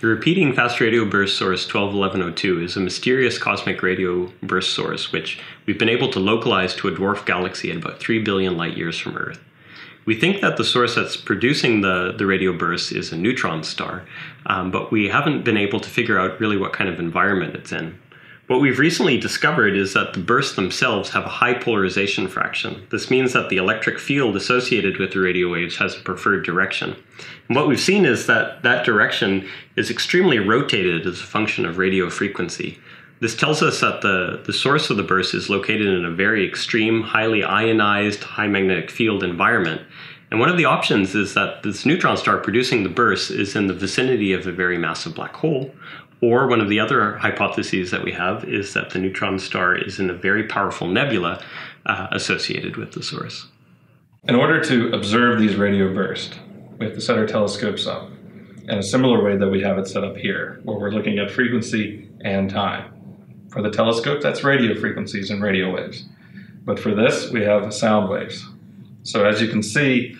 The repeating fast radio burst source 121102 is a mysterious cosmic radio burst source which we've been able to localize to a dwarf galaxy at about 3 billion light years from Earth. We think that the source that's producing the radio burst is a neutron star, but we haven't been able to figure out really what kind of environment it's in. What we've recently discovered is that the bursts themselves have a high polarization fraction. This means that the electric field associated with the radio waves has a preferred direction. And what we've seen is that that direction is extremely rotated as a function of radio frequency. This tells us that the source of the burst is located in a very extreme, highly ionized, high magnetic field environment. And one of the options is that this neutron star producing the burst is in the vicinity of a very massive black hole. Or one of the other hypotheses that we have is that the neutron star is in a very powerful nebula associated with the source. In order to observe these radio bursts, we have to set our telescopes up in a similar way that we have it set up here, where we're looking at frequency and time. For the telescope, that's radio frequencies and radio waves. But for this, we have sound waves. So as you can see,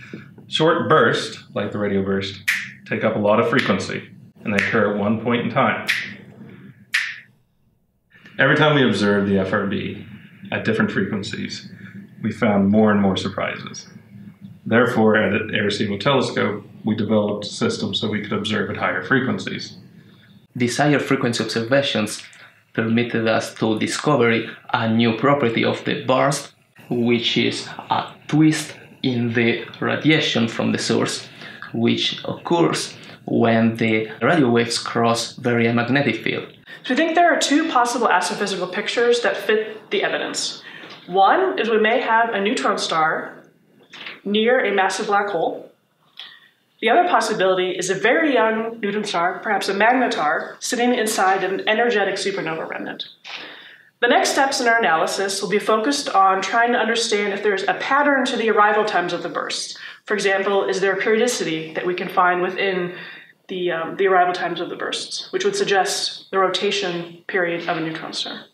short bursts, like the radio burst, take up a lot of frequency. And they occur at one point in time. Every time we observed the FRB at different frequencies, we found more and more surprises. Therefore, at the Arecibo telescope, we developed a system so we could observe at higher frequencies. These higher frequency observations permitted us to discover a new property of the burst, which is a twist in the radiation from the source, which occurs when the radio waves cross the real magnetic field. So we think there are two possible astrophysical pictures that fit the evidence. One is we may have a neutron star near a massive black hole. The other possibility is a very young neutron star, perhaps a magnetar, sitting inside an energetic supernova remnant. The next steps in our analysis will be focused on trying to understand if there's a pattern to the arrival times of the bursts. For example, is there a periodicity that we can find within the arrival times of the bursts, which would suggest the rotation period of a neutron star.